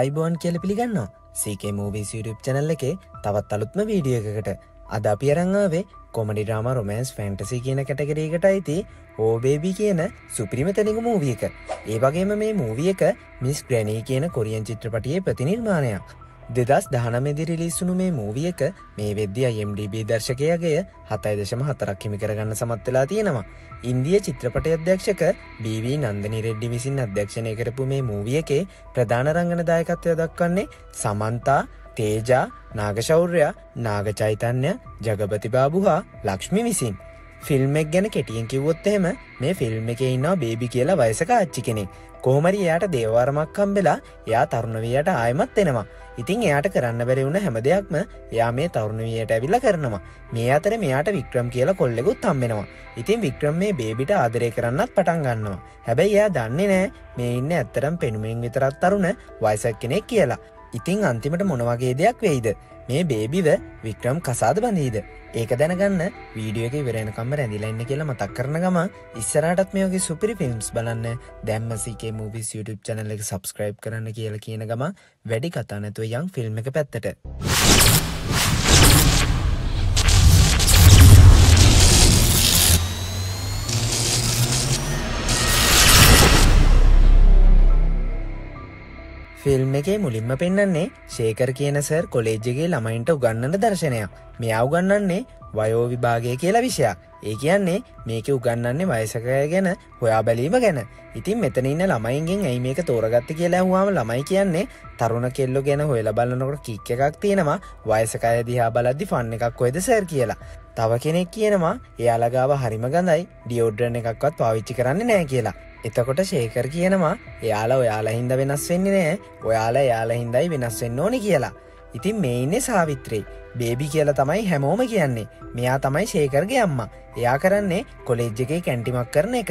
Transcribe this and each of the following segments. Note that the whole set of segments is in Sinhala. iBorn කියල පිළිගන්න CK Movies YouTube channel එකේ තවත් අලුත්ම වීඩියෝ එකකට අද අපි අරන් ආවේ comedy drama romance fantasy කියන කැටගරි එකට අයිති Oh Baby කියන සුපිරිම තැනික මූවී එක. ඒ වගේම මේ මූවී එක Miss Granny කියන කොරියන් චිත්‍රපටියේ ප්‍රතිනිර්මාණයක්. 2019 දී රිලීස් වුණු මේ මූවී එක මේ වෙද්දී IMDb දර්ශකයාගේ 7.4ක් හිමි කරගන්න සමත් වෙලා තියෙනවා. ඉන්දිය චිත්‍රපට අධ්‍යක්ෂක BV නන්දනී රෙඩ්ඩි විසින් අධ්‍යක්ෂණය කරපු මේ මූවී එකේ ප්‍රධාන රංගන දායකත්වය දක්වන්නේ සමන්තා, තේජා, නාගශෞර්‍යා, නාගචෛතන්‍ය, ජගපති බාබු හා ලක්ෂ්මී විසින්. ෆිල්ම් එක ගැන කෙටියෙන් කිව්වොත් එහෙම මේ ෆිල්ම් එකේ ඉන්නවා බේබි කියලා වයසක ආච්චි කෙනෙක්. කොහොම හරි එයාට දේවාරමක් හම්බෙලා එයා තරුණ වියට ආයෙමත් එනවා. ඉතින් එයාට කරන්න බැරි වුණ හැම දෙයක්ම එයා මේ තරුණ වියට ඇවිල්ලා කරනවා. මේ අතරේ මෙයාට වික්‍රම් කියලා කොල්ලෙකුත් හම්බෙනවා. ඉතින් වික්‍රම් මේ බේබිට ආදරය කරන්නත් පටන් ගන්නවා. හැබැයි එයා දන්නේ නැහැ මේ ඉන්නේ ඇත්තටම පෙනුමෙන් විතරක් තරුණ වයසක කෙනෙක් කියලා. ඉතින් අන්තිමට මොන වගේ දෙයක් වෙයිද? මේ බේබිව වික්‍රම් කසාද බඳීද? ඒක දැනගන්න වීඩියෝ එකේ ඉවර වෙනකම්ම රැඳිලා ඉන්න කියලා මතක් කරන ගමන් ඉස්සරහටත් මේ වගේ සුපිරි ෆිල්ම්ස් බලන්න දැම්ම CK Movies YouTube channel එක subscribe කරන්න කියලා කියන ගමන් වැඩි කතා නැතුව යන් ෆිල්ම් එක පැත්තට. ෆිල්ම් එකේ මුලින්ම පෙන්වන්නේ ශේකර් කියන සර් කොලෙජ් එකේ ළමයින්ට උගන්වන දර්ශනයක්. මෙයා උගන්වන්නේ වයෝ විභාගය කියලා විෂයක්. ඒ කියන්නේ මේකේ උගන්වන්නේ වයසක අය ගැන හොයා බැලීම ගැන. ඉතින් මෙතන ඉන්න ළමයින්ගෙන් ඇයි මේක තෝරගත්තේ කියලා අහුවාම ළමයි කියන්නේ තරුණ කෙල්ලෝ ගැන හොයලා බලනකොට කික් එකක් තියෙනවා වයසක අය දිහා බලද්දි ෆන් එකක් ඔයද සර් කියලා. තව කෙනෙක් කියනවා එයාලා ගාව හරිම ගඳයි ඩියෝඩරන් එකක්වත් පාවිච්චි කරන්නේ නැහැ කියලා. එතකොට ශේකර් කියනවා එයාලා ඔයාලා හින්දා වෙනස් වෙන්නේ නැහැ. ඔයාලා එයාලා හින්දායි වෙනස් වෙන්න ඕනේ කියලා. ඉතින් මේ ඉන්නේ සාවිත්‍රී. බේබි කියලා තමයි හැමෝම කියන්නේ. මෙයා තමයි ශේකර්ගේ අම්මා. එයා කරන්නේ කොලෙජ් එකේ කැන්ටිමක් කරන එක.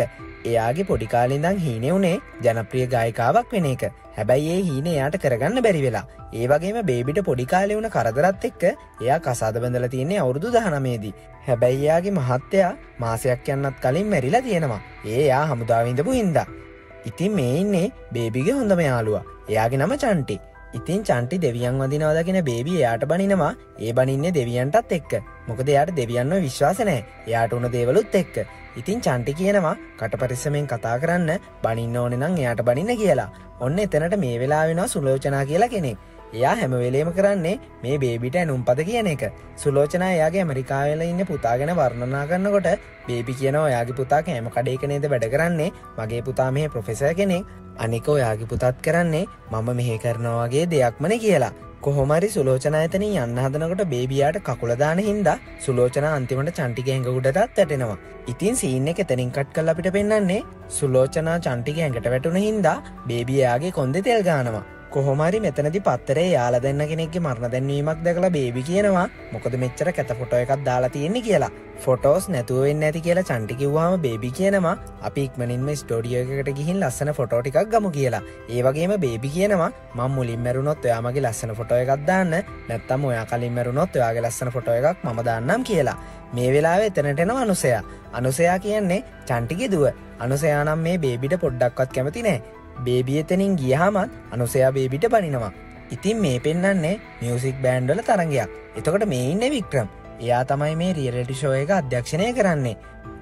එයාගේ පොඩි කාලේ ඉඳන් හීනේ උනේ ජනප්‍රිය ගායිකාවක් වෙන එක. හැබැයි ඒ හීනේ එයාට කරගන්න බැරි වෙලා. ඒ වගේම බේබිට පොඩි කාලේ වුණ කරදරත් එක්ක එයා කසාද බඳලා තියෙන්නේ අවුරුදු 19 දී. හැබැයි එයාගේ මහත්තයා මාසයක් යන්නත් කලින් මැරිලා තියෙනවා. එයා හමුදාවේ ඉඳපු හින්දා. ඉතින් මේ ඉන්නේ බේබිගේ හොඳම යාළුවා. එයාගේ නම චන්ටි. ඉතින් චන්ටි දෙවියන් වඳිනවා දකින බේබි එයාට බනිනවා. ඒ බනින්නේ දෙවියන්ටත් එක්ක. මොකද එයාට දෙවියන්ව විශ්වාස නැහැ. එයාට උන දේවලුත් එක්ක. ඉතින් චන්ටි කියනවා කටපරිස්සමෙන් කතා කරන්න බනින්න ඕනේ නම් එයාට බනින්න කියලා. ඔන්න එතනට මේ වෙලාව වෙනවා සුලෝචනා කියලා කෙනෙක්. එයා හැම වෙලේම කරන්නේ මේ බේබිට ඇනුම්පද කියන එක. සුලෝචනා එයාගේ ඇමරිකාවේ ඉන්න පුතා ගැන වර්ණනා කරනකොට බේබි කියනවා එයාගේ පුතා කෑම කඩේක නේද වැඩ කරන්නේ. මගේ පුතා මෙහි ප්‍රොෆෙසර් කෙනෙක්. අනික ඔයාගේ පුතත් කරන්නේ මම මෙහෙ කරනවා වගේ දෙයක්මනේ කියලා. කොහොම හරි සුලෝචනා එතනින් යන්න හදනකොට බේබියාට කකුල දාන හින්දා සුලෝචනා අන්තිමට චන්ටිගේ ඇඟ උඩටත් වැටෙනවා. ඉතින් සීන් එක එතනින් කට් කරලා අපිට පෙන්වන්නේ සුලෝචනා චන්ටිගේ ඇඟට වැටුණ හින්දා බේබි එයාගේ කොන්දේ තෙල් ගානවා. කොහොම හරි මෙතනදී පත්තරේ යාලා දෙන්න කෙනෙක්ගේ මරණ දැන්වීමක් දැකලා බේබි කියනවා මොකද මෙච්චර කැත ෆොටෝ එකක් දාලා තියෙන්නේ කියලා. ෆොටෝස් නැතුව වෙන්නේ නැති කියලා චන්ටි කිව්වම බේබි කියනවා අපි ඉක්මනින්ම ස්ටුඩියෝ එකකට ගිහින් ලස්සන ෆොටෝ ටිකක් ගමු කියලා. ඒ වගේම බේබි කියනවා මම මුලින් මැරුණොත් ඔයා මගේ ලස්සන ෆොටෝ එකක් දාන්න. නැත්තම් ඔයා කලින් මැරුණොත් ඔයාගේ ලස්සන ෆොටෝ එකක් මම දාන්නම් කියලා. මේ වෙලාවේ එතනට එනවා අනුසයා. අනුසයා කියන්නේ චන්ටිගේ දුව. අනුසයා නම් මේ බේබිට පොඩ්ඩක්වත් කැමති නැහැ. බේබි එතනින් ගියාම අනුසයා බේබිට බනිනවා. ඉතින් මේ පෙන්නන්නේ මියුසික් බෑන්ඩ් වල තරංගයක්. එතකොට මේ ඉන්නේ වික්‍රම්. එයා තමයි මේ රියැලිටි ෂෝ එක අධ්‍යක්ෂණය කරන්නේ.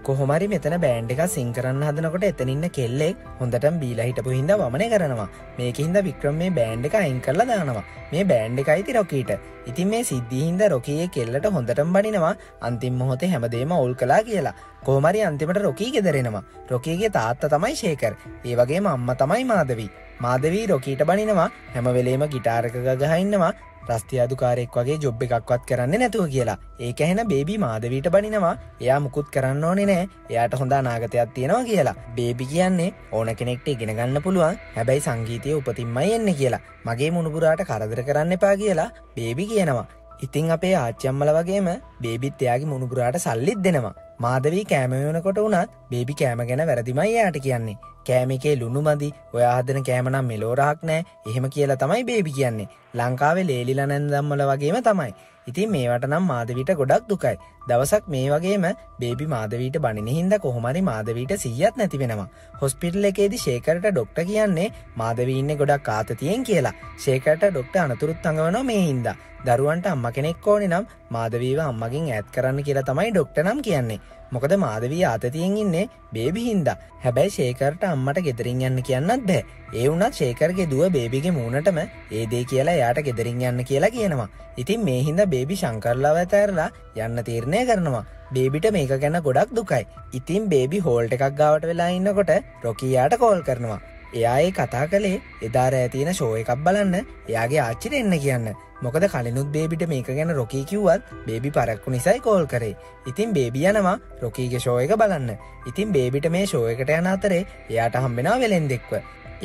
කොහොම හරි මෙතන බෑන්ඩ් එක සින් කරන්න හදනකොට එතන ඉන්න කෙල්ලෙක් හොඳටම බීලා හිටපු හින්දා වමනය කරනවා. මේකින් ද වික්‍රම් මේ බෑන්ඩ් එක අයින් කරලා දානවා. මේ බෑන්ඩ් එකයි ති රොකීට. ඉතින් මේ සිද්ධිය හින්දා රොකීගේ කෙල්ලට හොඳටම බනිනවා. අන්තිම මොහොතේ හැමදේම අවුල් කළා කියලා. කොහොම හරි අන්තිමට රොකී ගෙදරෙනවා. රොකීගේ තාත්තා තමයි ශේකර්. ඒ වගේම අම්මා තමයි මාදවී. මාදවී රොකීට බනිනවා. හැම වෙලේම ගිටාර් එක ගගහ ඉන්නවා. රස්තියාදුකාරයෙක් වගේ ජොබ් එකක්වත් කරන්නේ නැතුව කියලා. ඒක ඇහෙන බේබි මාදවීට බනිනවා. එයා මුකුත් කරන්න ඕනේ නැහැ. එයාට හොඳ අනාගතයක් තියෙනවා කියලා. බේබි කියන්නේ ඕන කෙනෙක්ට ඉගෙන ගන්න පුළුවන්. හැබැයි සංගීතයේ උපතින්මයි එන්නේ කියලා. මගේ මුණුබුරාට කරදර කරන්න එපා කියලා බේබි කියනවා. ඉතින් අපේ ආච්චි අම්මලා වගේම බේබිත් එයාගේ මුණුබුරාට සල්ලිත් දෙනවා. මාදවී කෑම වෙනකොට උනත් බේබි කෑම ගැන වැරදිමයි එයාට කියන්නේ. කෑමකේ ලුණු මදි ඔයා හදන කෑම නම් මෙලෝ රහක් නැහැ එහෙම කියලා තමයි බේබි කියන්නේ ලංකාවේ ලේලිලා නැන්දම්මල වගේම තමයි ඉතින් මේවට නම් මාදවිට ගොඩක් දුකයි දවසක් මේ වගේම බේබි මාදවිට බණින හින්දා කොහොම හරි මාදවිට 100ක් නැති වෙනවා හොස්පිටල් එකේදී ශේකරට ඩොක්ටර් කියන්නේ මාදවි ඉන්නේ ගොඩක් ආතතියෙන් කියලා ශේකරට ඩොක්ටර් අනතුරුත් අඟවනවා මේ හින්දා දරුවන්ට අම්මා කෙනෙක් ඕනේ නම් මාදවිව අම්මගෙන් ඈත් කරන්න කියලා තමයි ඩොක්ටර් නම් කියන්නේ මොකද මාදවී ආතතියෙන් ඉන්නේ බේබි හින්දා හැබැයි ශේකරට අම්මට ගෙදරින් යන්න කියන්නත් බෑ ඒ වුණත් ශේකරගේ දුව බේබිගේ මූණටම ඒ දෙය කියලා එයාට ගෙදරින් යන්න කියලා කියනවා ඉතින් මේ හින්දා බේබි ශංකර්ලාව ඇතරලා යන්න තීරණය කරනවා බේබිට මේක ගැන ගොඩක් දුකයි ඉතින් බේබි හෝල්ට් එකක් ගාවට වෙලා ඉන්නකොට රොකියාට කෝල් කරනවා එයා ඒ කතා කළේ එදා රෑ තියෙන ෂෝ එකක් බලන්න එයාගේ ආච්චිට එන්න කියන්න මොකද කලිනුත් බේබිට මේක ගැන රොකී කිව්වත් බේබි පරක්කු නිසායි කෝල් කරේ. ඉතින් බේබි යනවා රොකීගේ ෂෝ එක බලන්න. ඉතින් බේබිට මේ ෂෝ එකට යන අතරේ එයාට හම්බෙනවා වෙලෙන්දෙක්ව.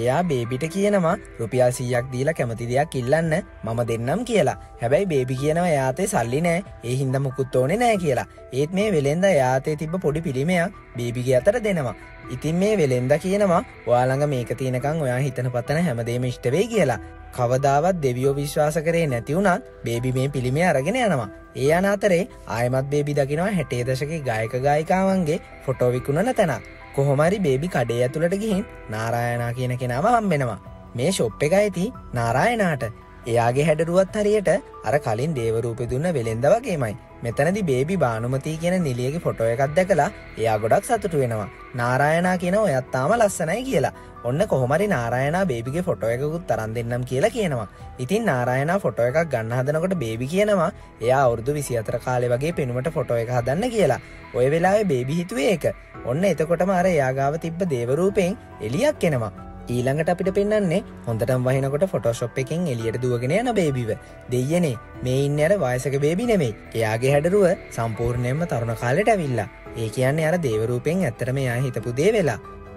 එයා බේබිට කියනවා රුපියල් 100ක් දීලා කැමති දෙයක් ඉල්ලන්න මම දෙන්නම් කියලා. හැබැයි බේබි කියනවා එයාතේ සල්ලි නැහැ. ඒ හින්දා මුකුත් ඕනේ නැහැ කියලා. ඒත් මේ වෙලෙන්දා එයාතේ තිබ්බ පොඩි පිළිමයක් බේබිගේ අතට දෙනවා. ඉතින් මේ වෙලෙන්දා කියනවා ඔයා ළඟ මේක තියෙනකන් ඔයා හිතන පතන හැමදේම ඉෂ්ට වෙයි කියලා. කවදාවත් දෙවියෝ විශ්වාස කරේ නැති වුණත් බේබි මේ පිළිමය අරගෙන යනවා. ඒ අතරේ ආයමත් බේබි දකිනවා 60 දශකයේ ගායක ගායිකාවන්ගේ ෆොටෝ විකුණන තැනක්. කොහොම හරි බේබි කඩේ ඇතුළට ගිහින් නාරායනා කියන කෙනාව හම්බෙනවා. මේ ෂොප් එකයි ති නාරායනාට. එයාගේ හැඩරුවත් හරියට අර කලින් දේව රූපෙ දුන්න වෙලෙන්ද වගේමයි. මෙතනදී බේබි බානුමති කියන නිලියගේ ෆොටෝ එකක් දැකලා එයා ගොඩක් සතුටු වෙනවා. නාරායනා කියන ඔයත් තාම ලස්සනයි කියලා. ඔන්න කොහොමරි නාරායනා බේබිගේ ෆොටෝ එකකුත් තරම් දෙන්නම් කියලා කියනවා. ඉතින් නාරායනා ෆොටෝ එකක් ගන්න හදනකොට බේබි කියනවා එයා අවුරුදු 24 කාලේ වගේ පෙනුමට ෆොටෝ එක හදන්න කියලා. ওই වෙලාවේ බේබි හිතුවේ ඒක. ඔන්න එතකොටම අර එයා ගාව තිබ්බ දේව රූපයෙන් එළියක් එනවා. ඊළඟට අපිට පෙන්වන්නේ හොඳටම වහිනකොට Photoshop එකෙන් එළියට දුවගෙන යන බේබිව. දෙයියනේ මේ ඉන්නේ අර වයසක බේබි නෙමෙයි. එයාගේ හැඩරුව සම්පූර්ණයෙන්ම තරුණ කාලයට ඇවිල්ලා. ඒ කියන්නේ අර දේව රූපයෙන් ඇත්තටම එයා හිතපු දේ වෙලා.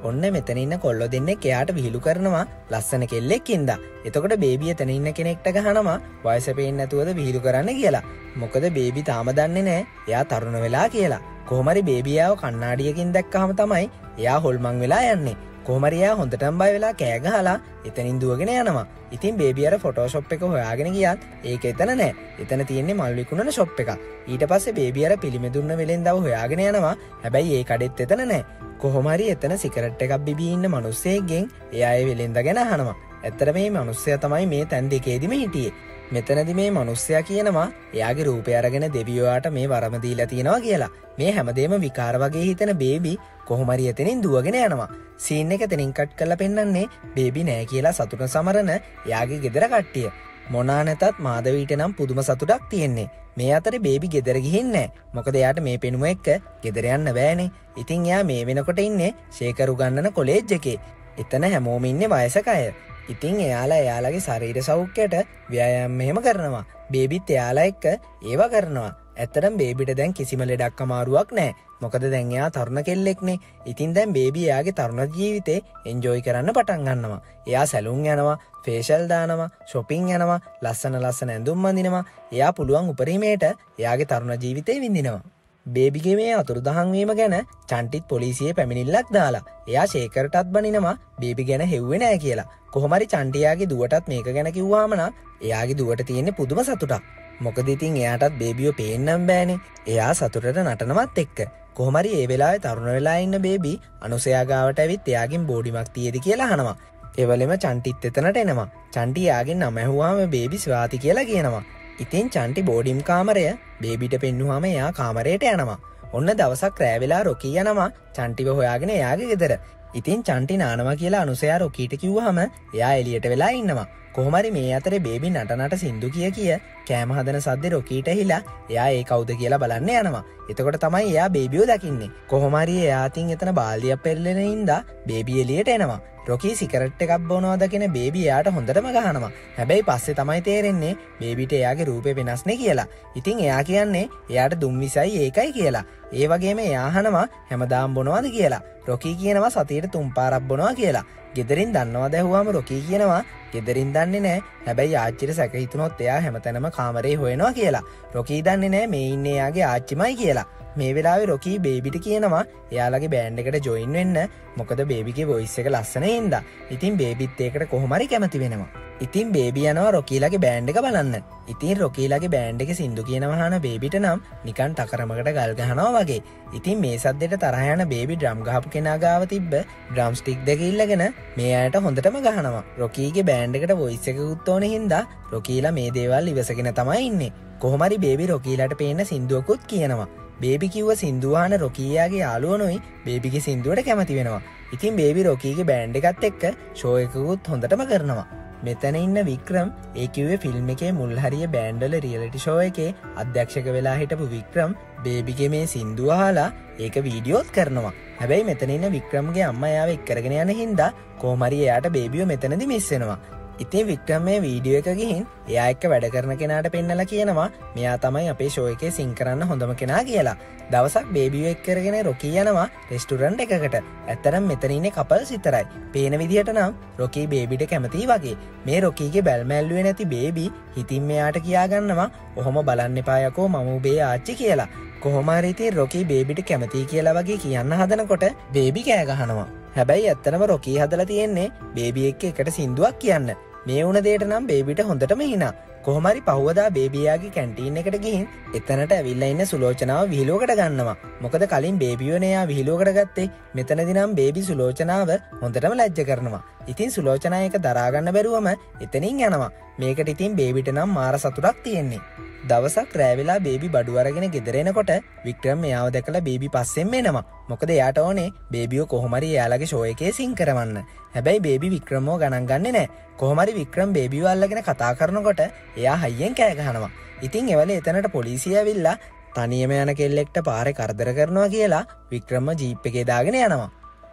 ඔන්න මෙතන ඉන්න කොල්ලෝ දෙන්නෙක් එයාට විහිළු කරනවා ලස්සන කෙල්ලෙක් ඉඳා. එතකොට බේබි එතන ඉන්න කෙනෙක්ට ගහනවා වයස පේන්නේ නැතුවද විහිළු කරන්න කියලා. මොකද බේබි තාම දන්නේ නැහැ එයා තරුණ වෙලා කියලා. කොහොම හරි බේබි ආව කණ්ණාඩියකින් දැක්කහම තමයි එයා හොල්මන් වෙලා යන්නේ. කොහොම හරි එයා හොඳටම බය වෙලා කෑ ගහලා එතනින් දුවගෙන යනවා. ඉතින් බේබි අර Photoshop එක හොයාගෙන ගියත් ඒක එතන නැහැ. එතන තියෙන්නේ මල් විකුණන shop එක. ඊට පස්සේ බේබි අර පිළිමේ දුන්න වෙලෙන්දව හොයාගෙන යනවා. හැබැයි ඒ කඩෙත් එතන නැහැ. කොහොම හරි එතන සිගරට් එකක් බිබී ඉන්න මිනිස්සෙක්ගෙන් එයා ඒ වෙලෙන්ද ගැන අහනවා. ඇත්තට මේ මිනිස්සයා තමයි මේ තැන් දෙකේදිම හිටියේ. මෙතනදි මේ මිනිස්සයා කියනවා එයාගේ රූපය අරගෙන දෙවියෝට මේ වරම දීලා තියෙනවා කියලා. මේ හැමදේම විකාර වගේ හිතන බේබි කොහොම හරි එතනින් දුවගෙන යනවා. සීන් එක එතනින් කට් කරලා පෙන්නන්නේ බේබි නෑ කියලා සතුට සමරන එයාගේ ගෙදර කට්ටිය. මොනා නැතත් මාදවීට නම් පුදුම සතුටක් තියෙන්නේ. මේ අතරේ බේබි ගෙදර ගිහින් නෑ. මොකද එයාට මේ පෙනුම එක්ක ගෙදර යන්න බෑනේ. ඉතින් එයා මේ වෙනකොට ඉන්නේ ශේකර උගන්නන කොලෙජ් එකේ. එතන හැමෝම ඉන්නේ වයසක අය. ඉතින් එයාලා එයාලගේ ශරීර සෞඛ්‍යයට ව්‍යායාම් එහෙම කරනවා. බේබිත් එයාලා එක්ක ඒවා කරනවා. ඇත්තටම බේබිට දැන් කිසිම ලෙඩක් අමාරුවක් නැහැ. මොකද දැන් එයා තරුණ කෙල්ලෙක්නේ. ඉතින් දැන් බේබි එයාගේ තරුණ ජීවිතේ එන්ජොයි කරන්න පටන් ගන්නවා. එයා සැලුන් යනවා, ෆේෂල් දානවා, shopping යනවා, ලස්සන ලස්සන ඇඳුම් අඳිනවා. එයා පුළුවන් උපරිමයට එයාගේ තරුණ ජීවිතේ විඳිනවා. බේබිගේ මේ අතුරුදහන් වීම ගැන චන්ටිත් පොලිසියේ පැමිණිල්ලක් දාලා එයා ශේකරටත් බනිනවා බේබි ගැන හෙව්වේ නැහැ කියලා. කොහොම හරි චන්ටියාගේ දුවටත් මේක ගැන කිව්වාම නම් එයාගේ දුවට තියෙන පුදුම සතුටක්. මොකද ඉතින් එයාටත් බේබිව පේන්නම් බෑනේ. එයා සතුටට නටනවත් එක්ක. කොහොම හරි ඒ වෙලාවේ තරුණ වෙලා ඉන්න බේබි අනුසයා ගාවට ඇවිත් එයාගෙන් බෝඩිමක් තියෙද කියලා අහනවා. ඒවලෙම චන්ටිත් එතනට එනවා. චන්ටි එයාගෙන් නම ඇහුවාම බේබි ස්වාති කියලා කියනවා. ඉතින් චන්ටි බෝඩිම් කාමරය බේබිට පෙන්නුවාම එයා කාමරයට යනවා. ඔන්න දවසක් රෑ වෙලා රොකී යනවා චන්ටිව හොයාගෙන එයාගේ ගෙදර. ඉතින් චන්ටි නානවා කියලා අනුසයා රොකීට කිව්වහම එයා එළියට වෙලා ඉන්නවා. කොහොම හරි මේ අතරේ බේබි නටනට සින්දු කිය කෑම හදන සද්දේ රොකීට ඇහිලා එයා ඒ කවුද කියලා බලන්න යනවා. එතකොට තමයි එයා බේබිව දකින්නේ. කොහොම හරි එයා තින් එතන බාල්දියක් පෙරලෙන ඉඳා බේබි එළියට එනවා. රොකී සිගරට් එකක් බොනවාද කියන බේබි එයාට හොඳටම ගහනවා. හැබැයි පස්සේ තමයි තේරෙන්නේ බේබිට එයාගේ රූපේ වෙනස් නේ කියලා. ඉතින් එයා කියන්නේ එයාට දුම් විසයි ඒකයි කියලා. ඒ වගේම එයා අහනවා හැමදාම බොනවාද කියලා. රොකී කියනවා සතියට 3 පාරක් බොනවා කියලා. ගෙදරින් දන්නවද ඇහුවාම රොකී කියනවා ගෙදරින් දන්නේ නැහැ. හැබැයි ආච්චිට සැක හිතුනොත් එයා හැමතැනම කාමරේ හොයනවා කියලා. රොකී දන්නේ නැහැ මේ ඉන්නේ එයාගේ ආච්චිමයි කියලා. මේ වෙලාවේ රොකී බේබිට කියනවා එයාලගේ බෑන්ඩ් එකට ජොයින් වෙන්න. මොකද බේබිගේ වොයිස් එක ලස්සන හින්දා. ඉතින් බේබිත් ඒකට කොහොම හරි කැමති වෙනවා. ඉතින් බේබි යනවා රොකීලාගේ බෑන්ඩ් එක බලන්න. ඉතින් රොකීලාගේ බෑන්ඩ් එකේ සින්දු කියනවා අහන බේබිට නම් නිකන් තකරමකට ගල් ගහනවා වගේ. ඉතින් මේ සද්දෙට තරහ යන බේබි ඩ්‍රම් ගහපු කෙනා ගාව තිබ්බ ඩ්‍රම් ස්ටික් දෙක ඉල්ලගෙන මේ අයට හොඳටම ගහනවා. රොකීගේ බෑන්ඩ් එකට වොයිස් එකකුත් ඕනේ හින්දා රොකීලා මේ දේවල් ඉවසගෙන තමයි ඉන්නේ. කොහොම හරි බේබි රොකීලාට පේන සින්දුවකුත් කියනවා. බේබි කිව්ව සින්දුව අහන රොකීයාගේ යාළුවනොයි බේබිගේ සින්දුවට කැමති වෙනවා. ඉතින් බේබි රොකීගේ බෑන්ඩ් එකත් එක්ක ෂෝ එකකුත් හොඳටම කරනවා. මෙතන ඉන්න වික්‍රම් ඒකේ ෆිල්ම් එකේ මුල් හරිය බෑන්ඩ්වල රියැලිටි ෂෝ එකේ අධ්‍යක්ෂක වෙලා හිටපු වික්‍රම් බේබිගේ මේ සින්දුව අහලා ඒක වීඩියෝත් කරනවා. හැබැයි මෙතන ඉන්න වික්‍රම්ගේ අම්මා යාව එක් කරගෙන යන හින්දා කොහමරි එයාට බේබිව මෙතනදි මිස් වෙනවා. ඉතින් වික්‍රම් මේ වීඩියෝ එක ගිහින් එයා එක්ක වැඩ කරන කෙනාට පෙන්නලා කියනවා මෙයා තමයි අපේ ෂෝ එකේ සින් කරන්න හොඳම කෙනා කියලා. දවසක් බේබිව එක් කරගෙන රොකී යනවා රෙස්ටුරන්ට් එකකට. ඇත්තටම මෙතන ඉන්නේ කපල්ස් විතරයි. පේන විදිහට නම් රොකී බේබිට කැමතියි වගේ. මේ රොකීගේ බැල්මැල්ලුවේ නැති බේබි හිතින් මෙයාට කියා ගන්නවා ඔහොම බලන්න එපා යකෝ මම ඔබේ ආච්චි කියලා. කොහොම හරි ඉතින් රොකී බේබිට කැමතියි කියලා වගේ කියන්න හදනකොට බේබි කෑ ගහනවා. හැබැයි ඇත්තටම රොකී හදලා තියෙන්නේ බේබි එක්ක එකට සින්දුවක් කියන්න. මේ වුණ දෙයට නම් බේබිට හොඳටම hina. කොහොමරි පහුවදා බේබියාගේ කැන්ටීන් එකට ගිහින් එතනට ඇවිල්ලා ඉන්න සුලෝචනාව විහිළුවකට ගන්නවා. මොකද කලින් බේබිවනේ ආ විහිළුවකට ගත්තේ. මෙතනදී නම් බේබි සුලෝචනාව හොඳටම ලැජ්ජ කරනවා. ඉතින් සුලෝචනා එක දරා ගන්න බැරුවම එතනින් යනවා. මේකට ඉතින් බේබිට නම් මාර සතුටක් තියෙන්නේ. දවසක් රෑ වෙලා බේබි බඩු අරගෙන ගෙදර එනකොට වික්‍රම් එයාව දැකලා බේබි පස්සෙන් එනවා. මොකද එයාට ඕනේ බේබිව කොහොමරි එයාලගේ ෂෝ එකේ සින් කරවන්න. හැබැයි බේබි වික්‍රම්ව ගණන් ගන්නේ නැහැ. කොහොමරි වික්‍රම් බේබිව අල්ලගෙන කතා කරනකොට එයා හයියෙන් කෑ ගහනවා. ඉතින් එවලේ එතනට පොලිසිය ඇවිල්ලා තනියම යන කෙල්ලෙක්ට පාරේ කරදර කරනවා කියලා වික්‍රම්ම ජීප් එකේ දාගෙන යනවා.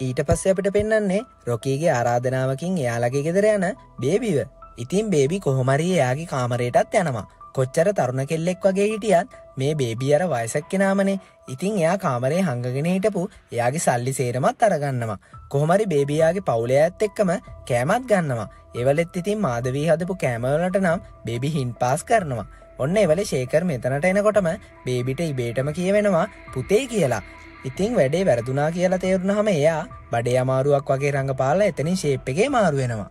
ඊට පස්සේ අපිට පෙන්වන්නේ රොකීගේ ආරාධනාවකින් එයාලගේ ගෙදර යන බේබිව. ඉතින් බේබි කොහොමරි එයාගේ කාමරයටත් යනවා. කොච්චර තරුණ කෙල්ලෙක් වගේ හිටියත් මේ බේබි අර වයසක කෙනාමනේ. ඉතින් එයා කාමරේ හංගගෙන හිටපු එයාගේ සල්ලි සේරමත් අරගන්නවා. කොහොමරි බේබියාගේ පවුලේ ඇත් එක්කම කෑමත් ගන්නවා. එවලෙත් ඉතින් මාදවී හදපු කෑමවලට නම් බේබි හින් පාස් කරනවා. ඔන්න එවලේ ශේකර් මෙතනට එනකොටම බේබිට ඉබේටම කියවෙනවා පුතේ කියලා. ඉතින් වැඩේ වැරදුනා කියලා තේරුණාම එයා බඩේ අමාරුවක් වගේ රංගපාලා එතනින් ෂේප් එකේ මාරු වෙනවා.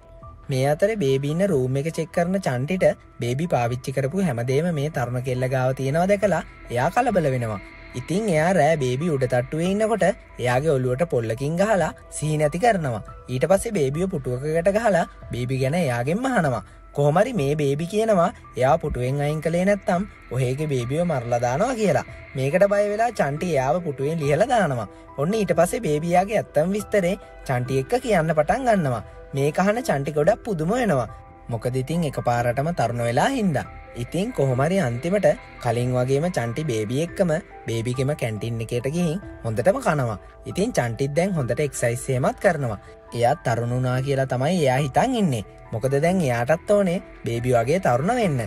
මේ අතරේ බේබි ඉන්න රූම් එක චෙක් කරන චන්ටිට බේබි පාවිච්චි කරපු හැමදේම මේ තරුණ කෙල්ල ගාව තියෙනවා දැකලා එයා කලබල වෙනවා. ඉතින් එයා රෑ බේබි උඩ තට්ටුවේ ඉන්නකොට එයාගේ ඔළුවට පොල්ලකින් ගහලා සිහි නැති කරනවා. ඊට පස්සේ බේබිව පුටුවකකට ගහලා බේබි ගැන එයාගෙන්ම අහනවා. කොහොම හරි මේ බේබි කියනවා එයා පුටුවෙන් අයින් කළේ නැත්තම් ඔහේගේ බේබිව මරලා දානවා කියලා. මේකට බය වෙලා චන්ටි එයාව පුටුවෙන් ලිහලා දානවා. ඔන්න ඊට පස්සේ බේබියාගේ ඇත්තම විස්තරේ චන්ටි එක්ක කියන්න පටන් ගන්නවා. මේක අහන චන්ටි ගොඩක් පුදුම වෙනවා. මොකද ඉතින් එකපාරටම තරුණ වෙලා හින්දා. ඉතින් කොහොමරි අන්තිමට කලින් වගේම චන්ටි බේබි එක්කම බේබිගෙම කැන්ටින් එකට ගිහින් හොඳටම කනවා. ඉතින් චන්ටිත් දැන් හොඳට එක්සයිස් එහෙමත් කරනවා. එයා තරුණ වුණා කියලා තමයි එයා හිතන් ඉන්නේ. මොකද දැන් එයාටත් ඕනේ බේබි වගේ තරුණ වෙන්න.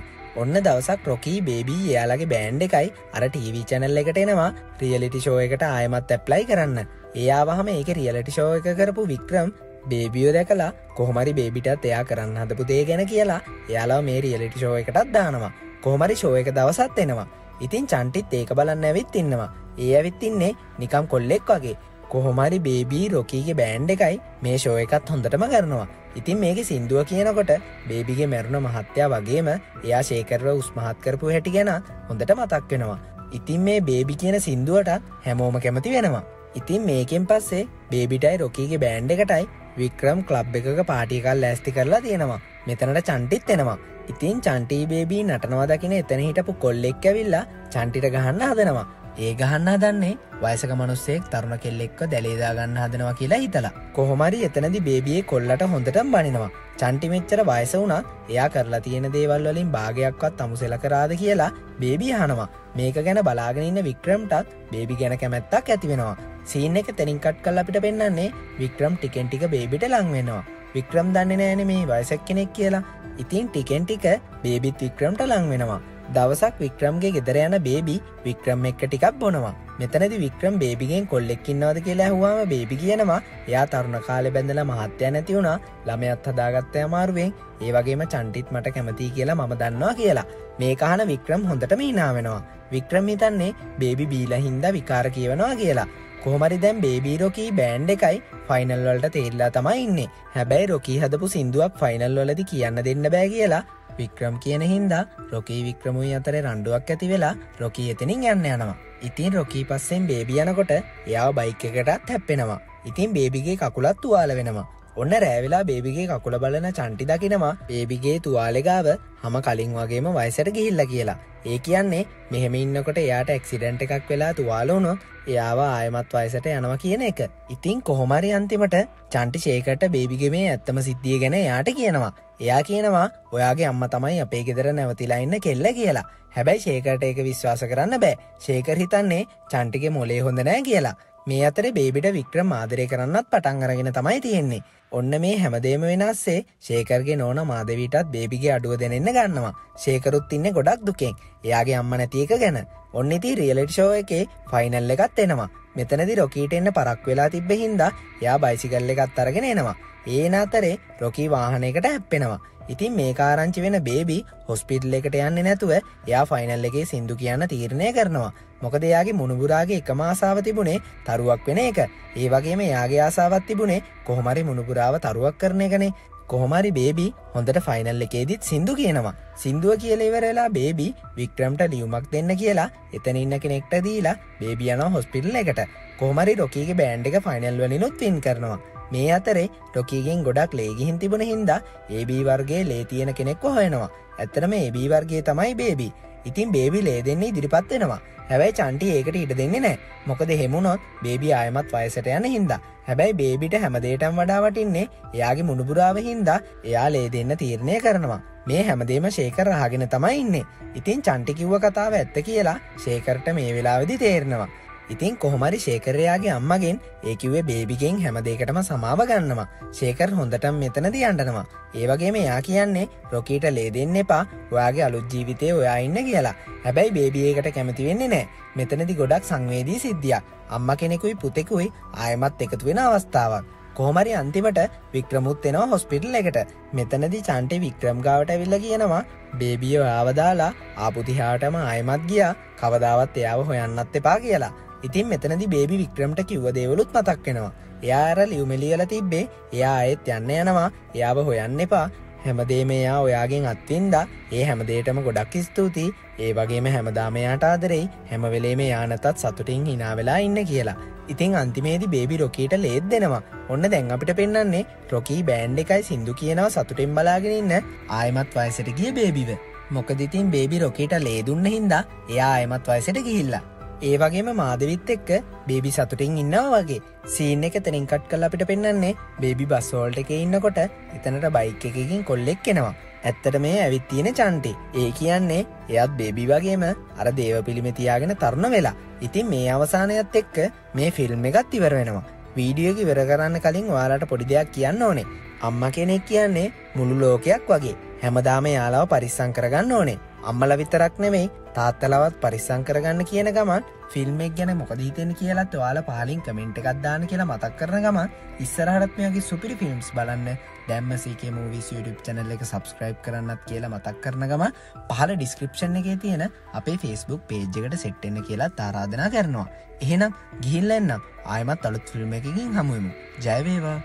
ඔන්න දවසක් රොකී බේබි එයාලගේ බෑන්ඩ් එකයි අර ටීවී channel එකට එනවා රියැලිටි ෂෝ එකට ආයෙමත් ඇප්ලයි කරන්න. එයාවහම ඒකේ රියැලිටි ෂෝ එක කරපු වික්‍රම් බේබිව දැකලා කොහොමරි බේබිටත් එයා කරන්න හදපු දේ ගැන කියලා එයාලා මේ රියැලිටි ෂෝ එකටත් දානවා. කොහොමරි ෂෝ එක දවසක් එනවා. ඉතින් චන්ටිත් ඒක බලන්න ඇවිත් ඉන්නවා. ඒ ඇවිත් ඉන්නේ නිකම් කොල්ලෙක් වගේ. කොහොමරි බේබි රොකීගේ බෑන්ඩ් එකයි මේ ෂෝ එකත් හොඳටම කරනවා. ඉතින් මේකේ සින්දුව කියනකොට බේබිගේ මරුණ මහත්තයා වගේම එයා ශේකර්ව උස්මහත් කරපු හැටි ගැන හොඳට මතක් වෙනවා. ඉතින් මේ බේබි කියන සින්දුවටත් හැමෝම කැමති වෙනවා. ඉතින් මේකෙන් පස්සේ බේබිටයි රොකීගේ බෑන්ඩ් එකටයි වික්‍රම් ක්ලබ් එකක පාටි එකක් ලෑස්ති කරලා තියෙනවා. මෙතනට චන්ටිත් එනවා. ඉතින් චන්ටි බේබි නටනවා දකින එතන හිටපු කොල්ලෙක් ඇවිල්ලා චන්ටිට ගහන්න හදනවා. ඒ ගහන්න හදන්නේ වයසක මිනිස්සෙක් තරුණ කෙල්ලෙක්ව දැලේ දා ගන්න හදනවා කියලා හිතලා. කොහොම හරි එතනදී බේබියේ කොල්ලට හොඳටම බනිනවා. චන්ටි මෙච්චර වයස වුණත් එයා කරලා තියෙන දේවල් වලින් භාගයක්වත් අමුසෙල කරාද කියලා බේබි අහනවා. මේක ගැන බලාගෙන ඉන්න වික්‍රම්ටත් බේබි ගැන කැමැත්තක් ඇති වෙනවා. සීන් එක තනින් කට් කරලා අපිට පෙන්නන්නේ වික්‍රම් ටිකෙන් ටික බේබිට ලං වෙනවා. වික්‍රම් දන්නේ නැහැනේ මේ වයසක කෙනෙක් කියලා. ඉතින් ටිකෙන් ටික බේබිත් වික්‍රම්ට ලං වෙනවා. දවසක් වික්‍රම්ගේ ගෙදර යන බේබි වික්‍රම් එක්ක ටිකක් බොනවා. මෙතනදී වික්‍රම් බේබිගෙන් කොල්ලෙක් ඉන්නවද කියලා අහුවාම බේබි කියනවා එයා තරුණ කාලේ බැඳලා මහත්ය නැති වුණා. ළමයාත් හදාගත්ත අමාරුවෙන්. ඒ වගේම චන්ටිත් මට කැමතියි කියලා මම දන්නවා කියලා. මේක අහන වික්‍රම් හොඳටම hina වෙනවා. වික්‍රම් හිතන්නේ බේබි බීලා හින්දා විකාර කියවනවා කියලා. කොහොමරි දැන් බේබි රොකී බෑන්ඩ් එකයි ෆයිනල් වලට තේරිලා තමයි ඉන්නේ. හැබැයි රොකී හදපු සින්දුවක් ෆයිනල් වලදී කියන්න දෙන්න බෑ කියලා වික්‍රම් කියන හින්දා රොකී වික්‍රමුයි අතරේ රණ්ඩුවක් ඇති වෙලා රොකී එතනින් යන්න යනවා. ඉතින් රොකී පස්සෙන් බේබි යනකොට එයාව බයික් එකටත් හැප්පෙනවා. ඉතින් බේබිගේ කකුලත් තුවාල වෙනවා. ඔන්න රෑ වෙලා බේබිගේ කකුල බලන චන්ටි දකිනවා බේබිගේ තුවාලේ ගාව හැම කලින් වගේම වයසට ගිහිල්ලා කියලා. ඒ කියන්නේ මෙහෙම ඉන්නකොට එයාට ඇක්සිඩන්ට් එකක් වෙලා තුවාල වුණොත් එයාව ආයමත් වයසට යනවා කියන එක. ඉතින් කොහොම හරි අන්තිමට චන්ටි ෂේකර්ට බේබිගේ මේ ඇත්තම සිද්ධිය ගැන එයාට කියනවා. එයා කියනවා ඔයාගේ අම්මා තමයි අපේ ගෙදර නැවතිලා ඉන්න කෙල්ල කියලා. හැබැයි ෂේකර්ට ඒක විශ්වාස කරන්න බෑ. ෂේකර් හිතන්නේ චන්ටිගේ මොලේ හොඳ නැහැ කියලා. මේ අතරේ බේබිට වික්‍රම් ආදරය කරන්නත් පටන් අරගෙන තමයි තියෙන්නේ. ඔන්න මේ හැමදේම වෙනස්සේ ෂේකර්ගේ නෝනා මාදවීටත් බේබිගේ අඩුව දෙනෙන්න ගන්නවා. ෂේකරුත් ඉන්නේ ගොඩක් දුකෙන්. එයාගේ අම්මා නැති එක ගැන. ඔන්න ඉතින් රියැලිටි ෂෝ එකේ ෆයිනල් එකත් එනවා. මෙතනදී රොකීට එන්න පරක් වෙලා තිබ්බේ හින්දා එයා බයිසිකල් එකත් අරගෙන එනවා. ඒන අතරේ රොකී වාහනයකට හැප්පෙනවා. ඉතින් මේ කාරංචි වෙන බේබි හොස්පිටල් එකට යන්නේ නැතුව එයා ෆයිනල් එකේ සින්දු කියන තීරණය කරනවා. මොකද එයාගේ මුණුබුරාගේ එකම ආසාව තිබුණේ තරුවක් වෙන එක. ඒ වගේම එයාගේ ආසාවක් තිබුණේ කොහොම හරි මුණුබුරාව තරුවක් කරන එකනේ. කොහොම හරි බේබි හොඳට ෆයිනල් එකේදීත් සින්දු කියනවා. සින්දුව කියලා ඉවර වෙලා බේබි වික්‍රම්ට ලියුමක් දෙන්න කියලා එතන ඉන්න කෙනෙක්ට දීලා බේබි යනවා හොස්පිටල් එකට. කොහොම හරි රොකීගේ බෑන්ඩ් එක ෆයිනල් වලිනුත් වින් කරනවා. මේ අතරේ රොකීගෙන් ගොඩක් ලේ ගිහින් තිබුණ හින්දා AB වර්ගයේ ලේ තියෙන කෙනෙක්ව හොයනවා. ඇත්තටම AB වර්ගයේ තමයි බේබි. ඉතින් බේබි ලේ දෙන්න ඉදිරිපත් වෙනවා. හැබැයි චන්ටි ඒකට ඉඩ දෙන්නේ නැහැ. මොකද එහෙම වුණොත් බේබි ආයෙමත් වයසට යන හින්දා. හැබැයි බේබිට හැමදේටම වඩා වටින්නේ එයාගේ මුණුබුරාව හින්දා එයා ලේ දෙන්න තීරණය කරනවා. මේ හැමදේම ෂේකර් අහගෙන තමයි ඉන්නේ. ඉතින් චන්ටි කිව්ව කතාව ඇත්ත කියලා ෂේකර්ට මේ වෙලාවේදී තේරෙනවා. ඉතින් කොහොමරි ෂේකර්යාගේ අම්මගෙන් ඒකිව්වේ බේබිගෙන් හැම දෙයකටම සමාව ගන්නවා. ෂේකර් හොඳටම මෙතනදී අඬනවා. ඒ වගේම එයා කියන්නේ රොකීට ලේ දෙන්න එපා. ඔයාගේ අලුත් ජීවිතේ ඔයා ඉන්න කියලා. හැබැයි බේබි ඒකට කැමති වෙන්නේ නැහැ. මෙතනදී ගොඩක් සංවේදී සිද්ධියක්. අම්මා කෙනෙකුයි පුතෙකුයි ආයෙමත් එකතු වෙන අවස්ථාවක්. කොහොමරි අන්තිමට වික්‍රමුත් එනවා හොස්පිටල් එකට. මෙතනදී චන්ටි වික්‍රම් ගාවට ඇවිල්ලා කියනවා බේබිව ආව දාලා ආපු දිහාටම ආයෙමත් ගියා. කවදාවත් එයාව හොයන්නත් එපා කියලා. ඉතින් මෙතනදී බේබි වික්‍රම්ට කිව්ව දේවලුත් මතක් වෙනවා. එයා අර ලියුමෙලියලා තිබ්බේ එයා ආයෙත් යන්න යනවා. එයාව හොයන්න එපා. හැමදේම එයා ඔයාගෙන් අත්විඳා. ඒ හැමදේටම ගොඩක් ස්තුතියි. ඒ වගේම හැමදාම එයාට ආදරෙයි. හැම වෙලේම එයා නැතත් සතුටින් hina වෙලා ඉන්න කියලා. ඉතින් අන්තිමේදී බේබි රොකීට ලේත් දෙනවා. ඔන්න දැන් අපිට පෙන්වන්නේ රොකී බෑන්ඩ් එකයි සින්දු කියනවා සතුටින් බලාගෙන ඉන්න ආයෙමත් වයසට ගිය බේබිව. මොකද ඉතින් බේබි රොකීට ලේ දුන්න හින්දා එයා ආයෙමත් වයසට ගිහිල්ලා. ඒ වගේම මාදවිත් එක්ක බේබි සතුටින් ඉන්නවා වගේ සීන් එක තනින් කට් කරලා අපිට පෙන්වන්නේ බේබි බස් හෝල්ට් එකේ ඉන්නකොට එතනට බයික් එකකින් කොල්ලෙක් එනවා. ඇත්තට මේ ඇවිත් තියෙන චන්ටි. ඒ කියන්නේ එයාත් බේබි වගේම අර දේව පිළිමේ තියාගෙන තරුණ වෙලා. ඉතින් මේ අවසානයත් එක්ක මේ ෆිල්ම් එකත් ඉවර වෙනවා. වීඩියෝ එක ඉවර කරන්න කලින් ඔයාලට පොඩි දෙයක් කියන්න ඕනේ. අම්මා කෙනෙක් කියන්නේ මුළු ලෝකයක් වගේ. හැමදාම යාළුවා පරිස්සම් කරගන්න ඕනේ. අම්මලා විතරක් නෙමෙයි තාත්තලවත් පරිස්සම් කරගන්න කියන ගමන් ෆිල්ම් එක ගැන මොකද හිතෙන්නේ කියලාත් ඔයාලා පහලින් කමෙන්ට් එකක් දාන්න කියලා මතක් කරන ගමන් ඉස්සරහට මේ වගේ සුපිරි ෆිල්ම්ස් බලන්න දැම්ම CK Movies YouTube channel එක subscribe කරන්නත් කියලා මතක් කරන ගමන් පහල description එකේ තියෙන අපේ Facebook page එකට set වෙන්න කියලා ආරාධනා කරනවා. එහෙනම් ගිහිල්ලා එන්න ආයෙමත් අලුත් ෆිල්ම් එකකින් හමු වෙමු. ජය වේවා.